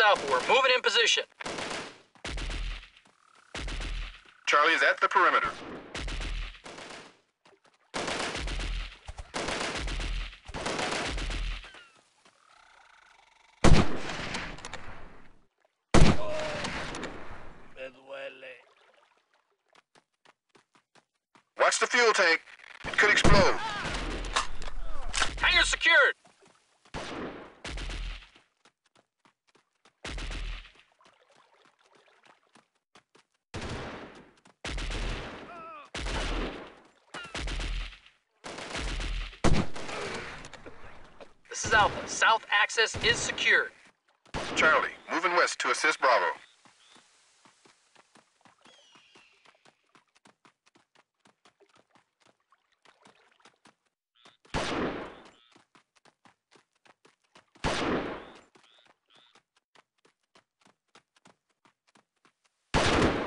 is Alpha. We're moving in position. Charlie's at the perimeter. Watch the fuel tank. It could explode. Hangar secured. This is Alpha. South access is secured. Charlie, moving west to assist Bravo.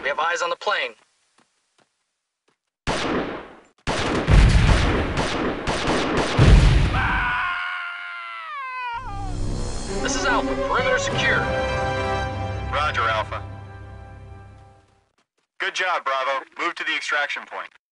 We have eyes on the plane. This is Alpha. Perimeter secure. Roger, Alpha. Good job, Bravo. Move to the extraction point.